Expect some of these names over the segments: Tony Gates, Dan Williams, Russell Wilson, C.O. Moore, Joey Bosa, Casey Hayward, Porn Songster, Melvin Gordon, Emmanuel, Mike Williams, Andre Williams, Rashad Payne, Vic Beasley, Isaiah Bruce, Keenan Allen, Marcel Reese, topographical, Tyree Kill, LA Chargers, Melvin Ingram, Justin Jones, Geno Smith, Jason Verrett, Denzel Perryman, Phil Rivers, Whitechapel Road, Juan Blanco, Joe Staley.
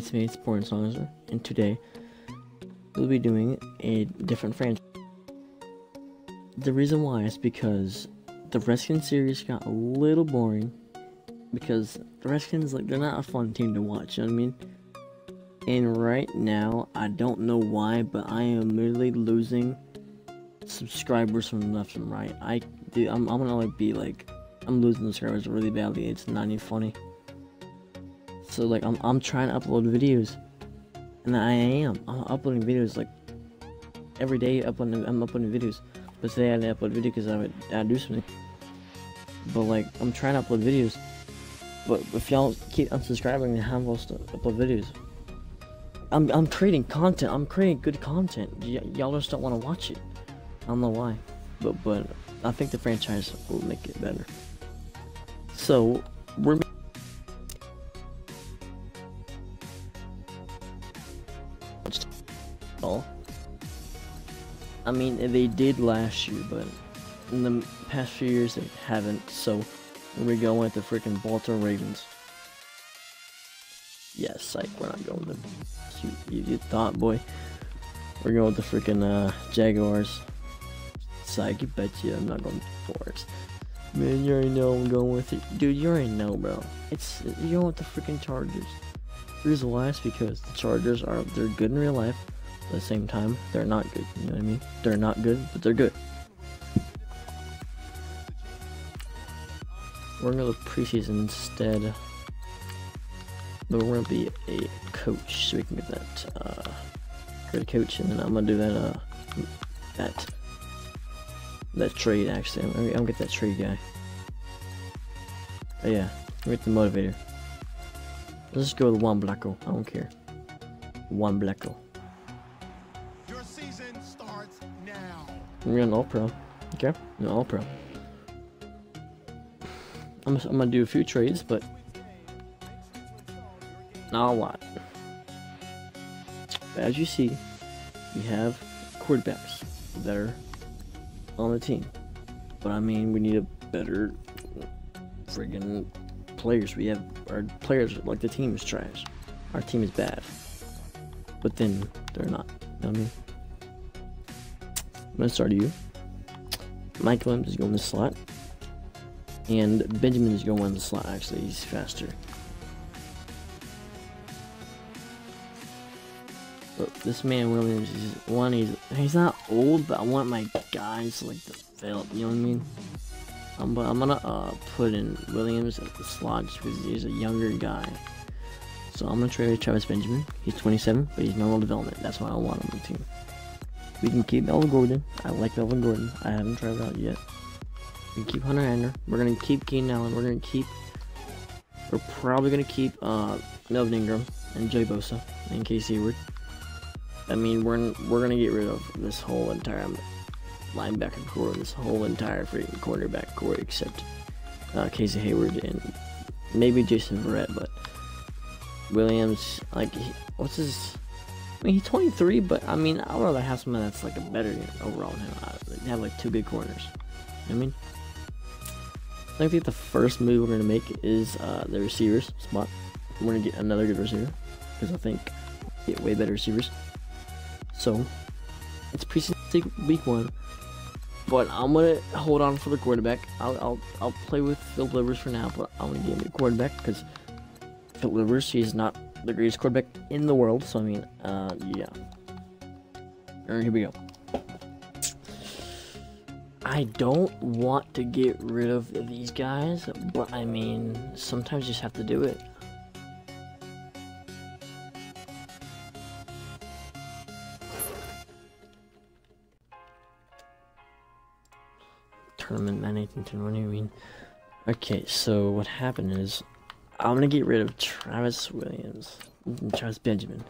It's me, it's Porn Songster, and today we'll be doing a different franchise. The reason why is because the Redskins series got a little boring, because the Redskins, like, they're not a fun team to watch, you know what I mean? And right now, I don't know why, but I am literally losing subscribers from left and right. I'm gonna, like, be like, I'm losing subscribers really badly. It's not even funny. So, like, I'm trying to upload videos, and I'm uploading videos, like, every day. I'm uploading videos, but today I didn't upload a video because I do something. But, like, I'm trying to upload videos, but if y'all keep unsubscribing, then how am I supposed to upload videos? I'm creating content. I'm creating good content. Y'all just don't want to watch it. I don't know why, but I think the franchise will make it better. So we're. I mean, they did last year, but in the past few years they haven't. So we're going with the freaking Baltimore Ravens. Yes, like, we're not going with them. You thought, boy. We're going with the freaking Jaguars. Psych, you betcha I'm not going with the Jaguars. Man, you already know I'm going with it. Dude, you already know, bro. You're going with the freaking Chargers. The reason why is because the Chargers are, they're good in real life. At the same time, they're not good. You know what I mean? They're not good, but they're good. We're going to the preseason instead. But we're going to be a coach, so we can get that good coach, and then I'm going to do that that trade, actually. I'm going to get that trade guy. But yeah, we get the motivator. Let's just go with Juan Blanco. I don't care. Juan Blanco. Your season starts now. We're going All-Pro. Okay? We're going All-Pro. I'm going to do a few trades, but not a lot. But as you see, we have quarterbacks that are on the team. But I mean, we need a better friggin' players. We have our players, like, the team is trash. Our team is bad. But then they're not. You know what I mean? I'm gonna start you. Mike Williams is going to the slot. And Benjamin is going in the slot, actually. He's faster. But this man Williams is one. He's not old, but I want my guys like to develop. You know what I mean? But I'm gonna put in Williams at the slot just because he's a younger guy. So I'm gonna trade Travis Benjamin. He's 27, but he's normal development. That's why I want him on the team. We can keep Melvin Gordon. I like Melvin Gordon. I haven't tried it out yet. We can keep Hunter Henry. We're gonna keep Keenan Allen. We're probably gonna keep Melvin Ingram and Joey Bosa and Casey Hayward. I mean, we're gonna get rid of this whole entire linebacker core, this whole entire freaking cornerback core, except Casey Hayward and maybe Jason Verrett, but Williams, like, what's his? I mean, he's 23, but I mean, I'd rather have someone that's like a better overall than him. They have like two good corners. You know what I mean, I think the first move we're gonna make is the receivers spot. We're gonna get another good receiver because I think we get way better receivers. So, it's preseason week one, but I'm going to hold on for the quarterback. I'll play with Phil Rivers for now, but I'm going to give him a quarterback because Phil Rivers, he's not the greatest quarterback in the world. So, I mean, yeah. All right, here we go. I don't want to get rid of these guys, but I mean, sometimes you just have to do it. Tournament managing to run, I mean. Okay, so what happened is I'm gonna get rid of Travis Williams and Travis Benjamin.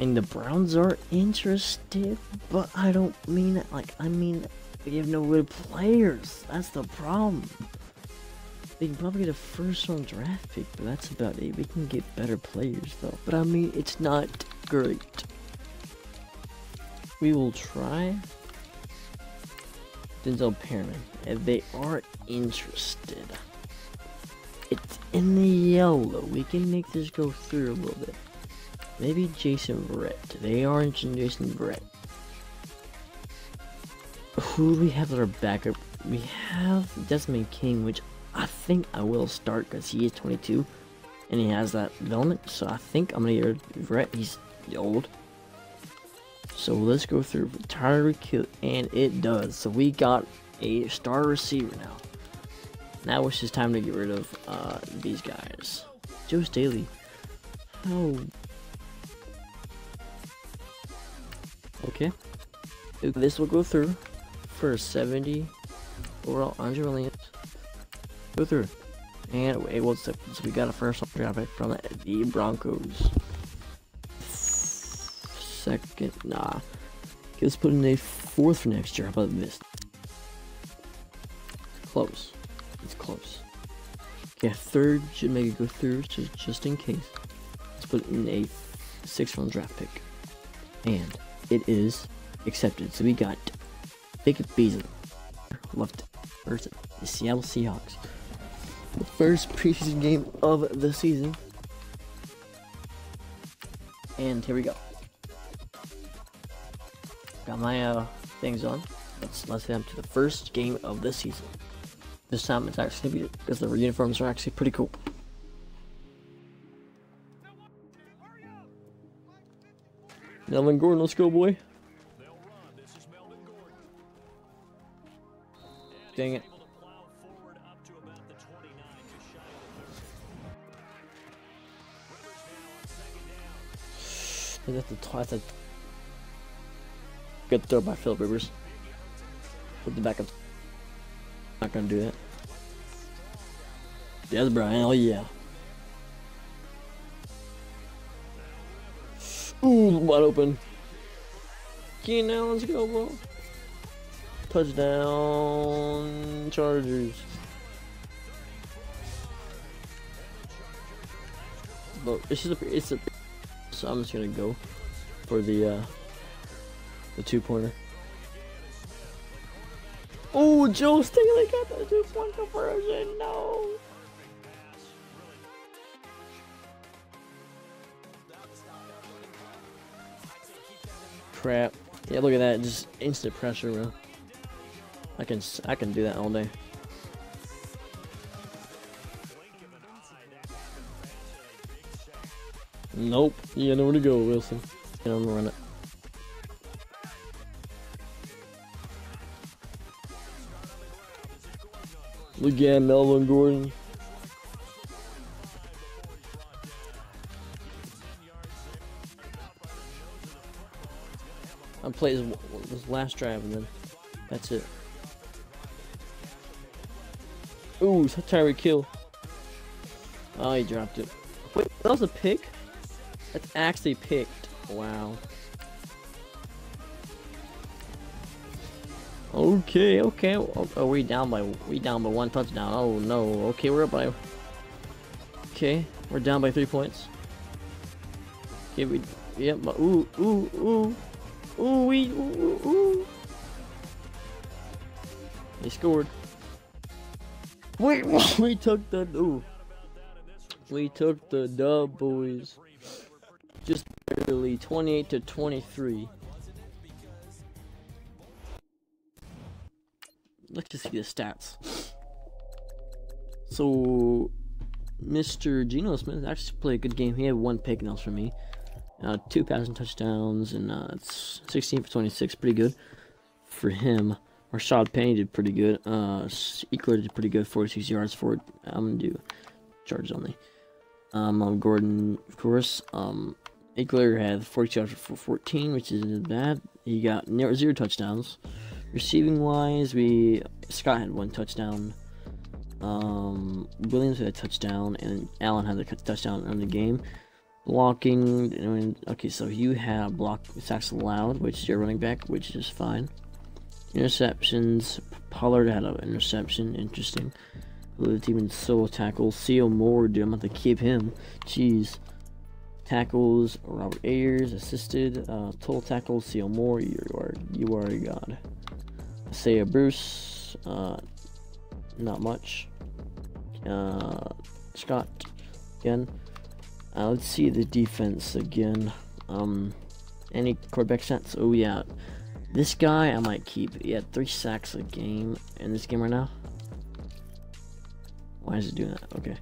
And the Browns are interested, but I don't mean it like I mean they have no good players. That's the problem. They can probably get a first round draft pick, but that's about it. We can get better players though. But I mean it's not great. We will try. Denzel Perryman, and they are interested. It's in the yellow. We can make this go through a little bit. Maybe Jason Verrett. They aren't Jason Verrett. Who do we have as our backup? We have Desmond King, which I think I will start because he is 22. And he has that development. So I think I'm going to get Verrett. He's old. So let's go through Tyree Kill. And it does. So we got a star receiver now. Now it's just time to get rid of these guys. Joe Staley. Oh. Okay. This will go through for 70 overall. Andre Williams. Go through. And wait, what's up? So we got a first round draft pick from the Broncos. Second, nah. Let's put in a fourth for next year. How about this? Close. It's close. Okay, third should make it go through, just in case. Let's put in a 6th round draft pick. And it is accepted. So we got Vic Beasley, left person, the Seattle Seahawks. The first preseason game of the season. And here we go. Got my things on. Let's head to the first game of the season. This time it's actually gonna be because the uniforms are actually pretty cool. Melvin Gordon, let's go, boy. Dang it. That's a good throw by Phil Rivers. Put the backup. Not gonna do that. Yes, Brian. Oh yeah. Ooh, wide open. Keenan Allen's go, bro. Touchdown, Chargers. But it's a. So I'm just gonna go for the 2-pointer. Oh, Joe Staley got the 2-point conversion. No. Crap. Yeah, look at that. Just instant pressure, bro. I can do that all day. Nope. Yeah, nowhere to go, Wilson. And I'm gonna run it. Look at Melvin Gordon. I played this last drive and then that's it. Ooh, Tyree Kill. Oh, he dropped it. Wait, that was a pick? That's actually picked. Wow. Okay. Oh, we down by one touchdown. Oh no. Okay, we're up by. Okay, we're down by 3 points. Okay, we. Yep. Yeah, ooh. They scored. We took the. Ooh. We took the dub, boys. Just barely 28-23. Let's just see the stats. So, Mr. Geno Smith actually played a good game. He had 1 pick, and that was for me. 2 passing touchdowns, and it's 16 for 26. Pretty good for him. Rashad Payne did pretty good. Eckler did pretty good. 46 yards for it. I'm going to do charges only. Gordon, of course. Eckler had 40 yards for 14, which isn't bad. He got 0 touchdowns. Receiving wise, Scott had 1 touchdown. Williams had a touchdown, and Allen had a touchdown on the game. Blocking, okay, so you have block sacks allowed, which you're running back, which is fine. Interceptions, Pollard had an interception, interesting. The team in solo tackles, C.O. Moore, dude, I'm going to keep him. Jeez. Tackles, Robert Ayers, assisted, total tackles, C.O. Moore, you are a god. Isaiah Bruce, not much. Scott again. Let's see the defense again. Any quarterback stats? Oh yeah, this guy I might keep. He had 3 sacks a game in this game right now. Why is it doing that? Okay,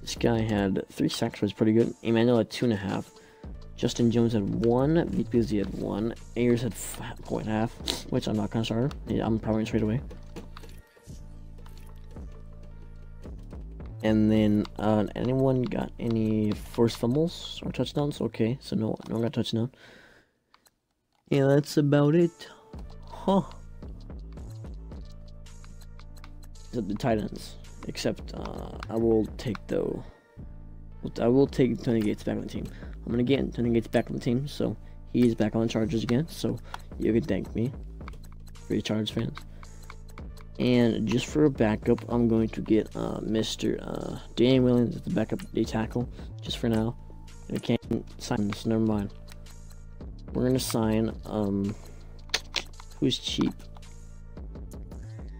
this guy had 3 sacks, was pretty good. Emmanuel had 2.5. Justin Jones had 1. Vic Beasley had 1. Ayers had 4.5, which I'm not gonna start. Yeah, I'm probably gonna trade away. And then anyone got any forced fumbles or touchdowns? Okay, so no one got touchdown. Yeah, that's about it. Huh. The tight ends. Except I will take though. I will take Tony Gates back on the team. I'm gonna get Tony Gates back on the team, so he's back on Chargers again. So you can thank me, for your Chargers fans. And just for a backup, I'm going to get Mr. Dan Williams as the backup D tackle, just for now. I can't sign this, never mind. We're gonna sign who's cheap,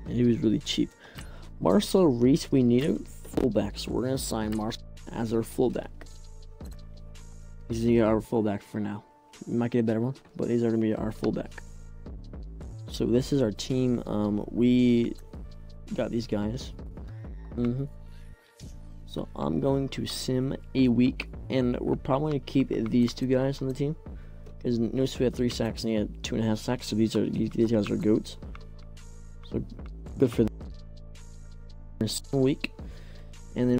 and he was really cheap. Marcel Reese, we need a fullback, so we're gonna sign Marcel as our fullback. He's gonna be our fullback for now. We might get a better one, but he's gonna be our fullback. So this is our team. We got these guys. So I'm going to sim a week, and we're probably gonna keep these 2 guys on the team, because notice we had 3 sacks and he had 2.5 sacks. So these guys are goats. So good for them. We're gonna sim a week, and then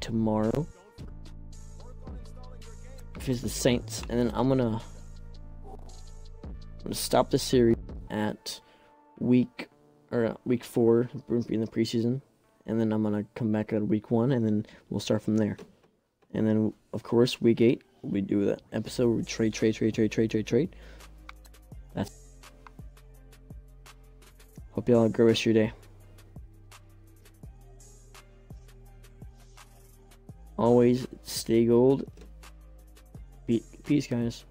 tomorrow if it's the Saints, and then I'm gonna stop the series at week 4 in the preseason, and then I'm gonna come back at week 1, and then we'll start from there. And then of course week 8 we do that episode where we trade. That's. Hope y'all have a great rest of your day. Always stay gold. Peace, guys.